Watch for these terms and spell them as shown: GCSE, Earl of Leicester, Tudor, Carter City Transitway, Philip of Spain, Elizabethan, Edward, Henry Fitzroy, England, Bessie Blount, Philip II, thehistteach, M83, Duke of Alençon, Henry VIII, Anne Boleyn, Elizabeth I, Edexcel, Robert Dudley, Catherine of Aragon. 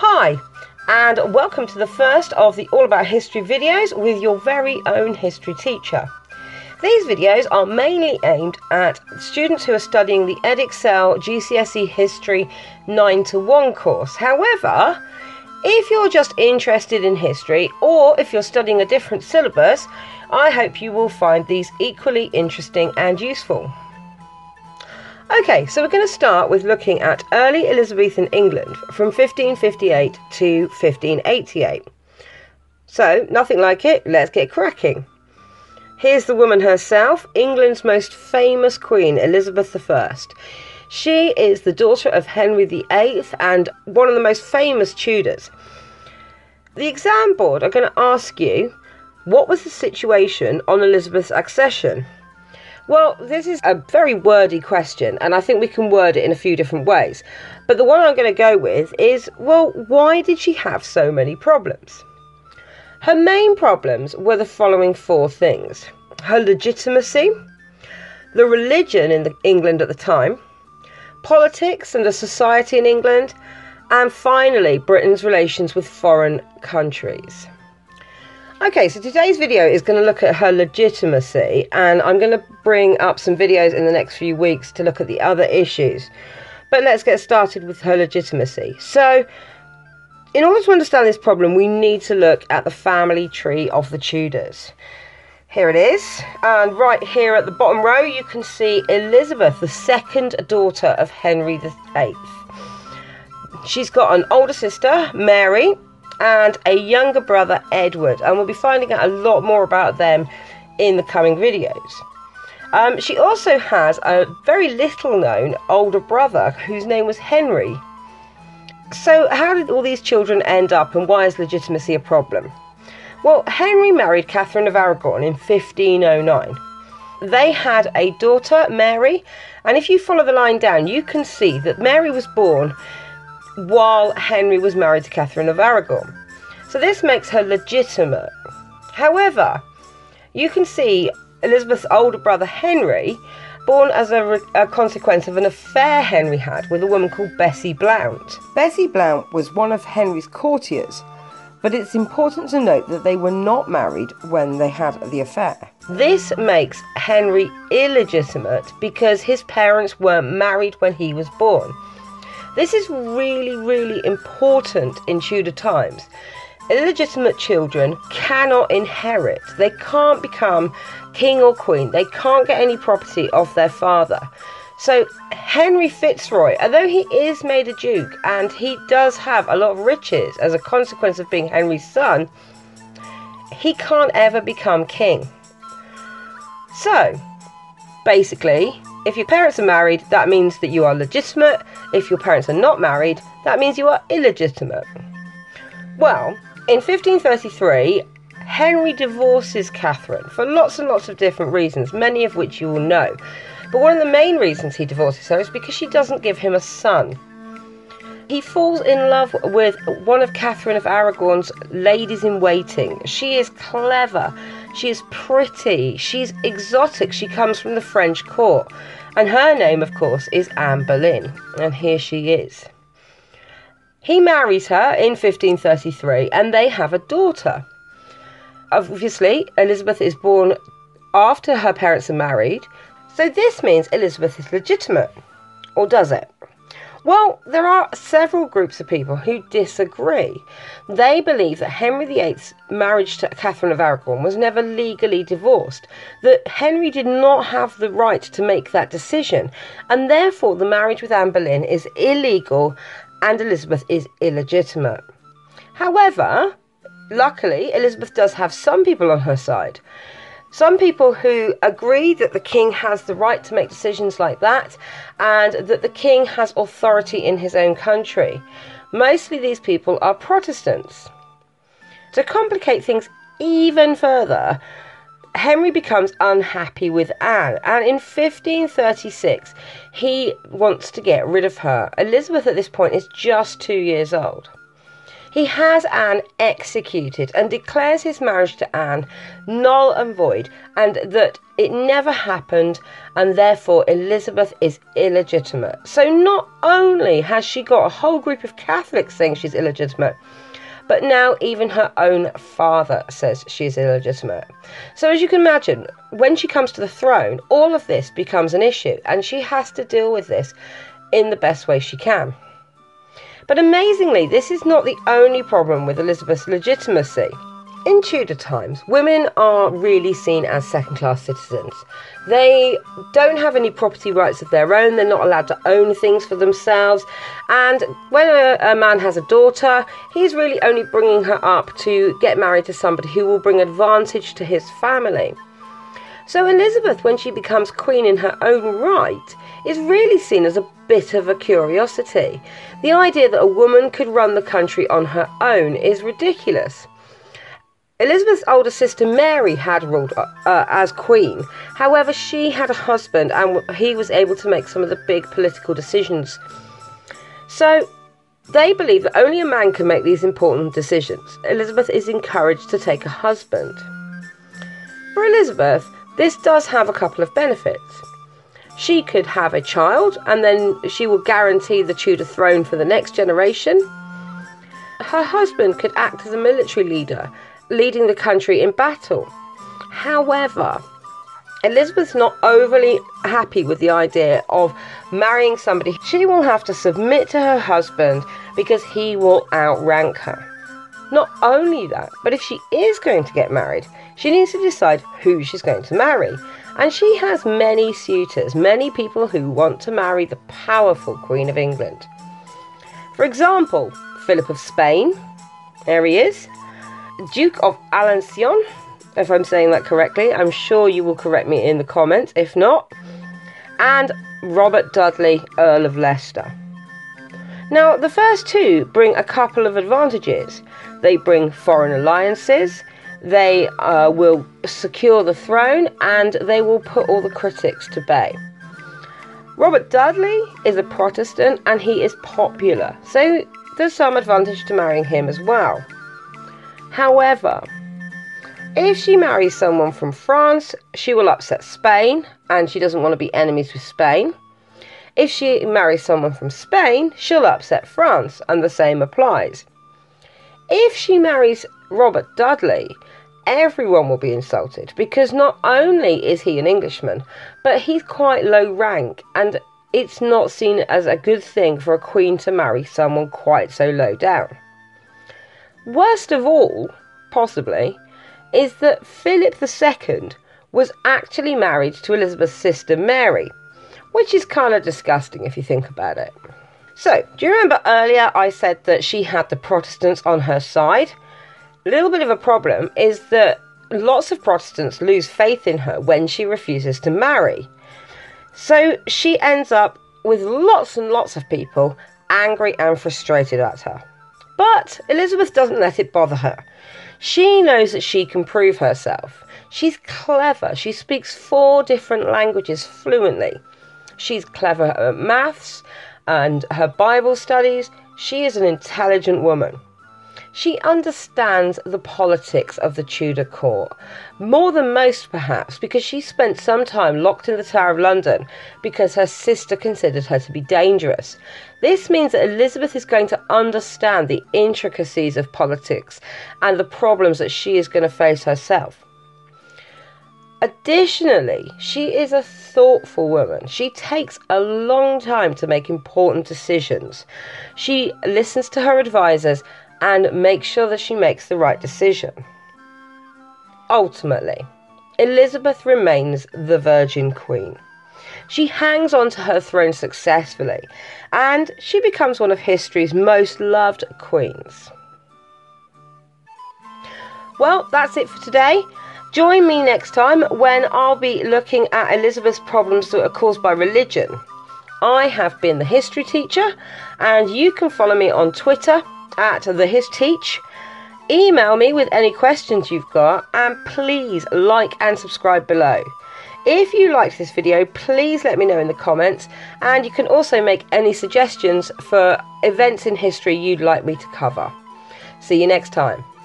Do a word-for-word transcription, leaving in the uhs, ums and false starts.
Hi, and welcome to the first of the All About History videos with your very own history teacher. These videos are mainly aimed at students who are studying the Edexcel G C S E History nine to one course. However, if you're just interested in history, or if you're studying a different syllabus, I hope you will find these equally interesting and useful. Okay, so we're going to start with looking at early Elizabethan England from fifteen fifty-eight to fifteen eighty-eight. So, nothing like it, let's get cracking. Here's the woman herself, England's most famous queen, Elizabeth the First. She is the daughter of Henry the Eighth and one of the most famous Tudors. The exam board are going to ask you, what was the situation on Elizabeth's accession? Well, this is a very wordy question, and I think we can word it in a few different ways. But the one I'm going to go with is, well, why did she have so many problems? Her main problems were the following four things. Her legitimacy, the religion in England at the time, politics and the society in England, and finally, Britain's relations with foreign countries. Okay, so today's video is going to look at her legitimacy, and I'm going to bring up some videos in the next few weeks to look at the other issues. But let's get started with her legitimacy. So, in order to understand this problem, we need to look at the family tree of the Tudors. Here it is, and right here at the bottom row you can see Elizabeth, the second daughter of Henry the Eighth. She's got an older sister, Mary, and a younger brother, Edward, and we'll be finding out a lot more about them in the coming videos. Um, she also has a very little known older brother whose name was Henry. So how did all these children end up, and why is legitimacy a problem? Well, Henry married Catherine of Aragon in fifteen oh nine. They had a daughter, Mary, and if you follow the line down you can see that Mary was born while Henry was married to Catherine of Aragon. So this makes her legitimate. However, you can see Elizabeth's older brother Henry, born as a, a consequence of an affair Henry had with a woman called Bessie Blount. Bessie Blount was one of Henry's courtiers, but it's important to note that they were not married when they had the affair. This makes Henry illegitimate because his parents weren't married when he was born. This is really, really important in Tudor times. Illegitimate children cannot inherit. They can't become king or queen. They can't get any property off their father. So Henry Fitzroy, although he is made a duke and he does have a lot of riches as a consequence of being Henry's son, he can't ever become king. So, basically, if your parents are married, that means that you are legitimate. If your parents are not married, that means you are illegitimate. Well, in fifteen thirty-three, Henry divorces Catherine for lots and lots of different reasons, many of which you will know. But one of the main reasons he divorces her is because she doesn't give him a son. He falls in love with one of Catherine of Aragon's ladies-in-waiting. She is clever, she is pretty, she's exotic, she comes from the French court. And her name, of course, is Anne Boleyn, and here she is. He marries her in fifteen thirty-three, and they have a daughter. Obviously, Elizabeth is born after her parents are married, so this means Elizabeth is legitimate, or does it? Well, there are several groups of people who disagree. They believe that Henry the Eighth's marriage to Catherine of Aragon was never legally divorced, that Henry did not have the right to make that decision, and therefore the marriage with Anne Boleyn is illegal and Elizabeth is illegitimate. However, luckily, Elizabeth does have some people on her side. Some people who agree that the king has the right to make decisions like that and that the king has authority in his own country. Mostly these people are Protestants. To complicate things even further, Henry becomes unhappy with Anne, and in fifteen thirty-six he wants to get rid of her. Elizabeth at this point is just two years old. He has Anne executed and declares his marriage to Anne null and void, and that it never happened, and therefore Elizabeth is illegitimate. So not only has she got a whole group of Catholics saying she's illegitimate, but now even her own father says she's illegitimate. So as you can imagine, when she comes to the throne, all of this becomes an issue, and she has to deal with this in the best way she can. But amazingly, this is not the only problem with Elizabeth's legitimacy. In Tudor times, women are really seen as second-class citizens. They don't have any property rights of their own. They're not allowed to own things for themselves. And when a, a man has a daughter, he's really only bringing her up to get married to somebody who will bring advantage to his family. So Elizabeth, when she becomes queen in her own right, is really seen as a bit of a curiosity. The idea that a woman could run the country on her own is ridiculous. Elizabeth's older sister Mary had ruled uh, as queen. However, she had a husband and he was able to make some of the big political decisions. So they believe that only a man can make these important decisions. Elizabeth is encouraged to take a husband. For Elizabeth, this does have a couple of benefits. She could have a child and then she will guarantee the Tudor throne for the next generation. Her husband could act as a military leader, leading the country in battle. However, Elizabeth's not overly happy with the idea of marrying somebody she will have to submit to her husband because he will outrank her. Not only that, but if she is going to get married, she needs to decide who she's going to marry. And she has many suitors, many people who want to marry the powerful Queen of England. For example, Philip of Spain, there he is, Duke of Alençon, if I'm saying that correctly. I'm sure you will correct me in the comments, if not. And Robert Dudley, Earl of Leicester. Now, the first two bring a couple of advantages. They bring foreign alliances, they uh, will secure the throne, and they will put all the critics to bay. Robert Dudley is a Protestant and he is popular, so there's some advantage to marrying him as well. However, if she marries someone from France, she will upset Spain, and she doesn't want to be enemies with Spain. If she marries someone from Spain, she'll upset France, and the same applies. If she marries Robert Dudley, everyone will be insulted, because not only is he an Englishman, but he's quite low rank, and it's not seen as a good thing for a queen to marry someone quite so low down. Worst of all, possibly, is that Philip the Second was actually married to Elizabeth's sister Mary, which is kind of disgusting if you think about it. So, do you remember earlier I said that she had the Protestants on her side? A little bit of a problem is that lots of Protestants lose faith in her when she refuses to marry. So she ends up with lots and lots of people angry and frustrated at her. But Elizabeth doesn't let it bother her. She knows that she can prove herself. She's clever. She speaks four different languages fluently. She's clever at maths and her Bible studies. She is an intelligent woman. She understands the politics of the Tudor court, more than most perhaps, because she spent some time locked in the Tower of London because her sister considered her to be dangerous. This means that Elizabeth is going to understand the intricacies of politics and the problems that she is going to face herself. Additionally, she is a thoughtful woman. She takes a long time to make important decisions. She listens to her advisors and make sure that she makes the right decision. Ultimately, Elizabeth remains the Virgin Queen. She hangs on to her throne successfully, and she becomes one of history's most loved queens. Well, that's it for today. Join me next time when I'll be looking at Elizabeth's problems that are caused by religion. I have been the history teacher, and you can follow me on Twitter at the His Teach. Email me with any questions you've got, and please like and subscribe below. If you liked this video, please let me know in the comments, and you can also make any suggestions for events in history you'd like me to cover. See you next time.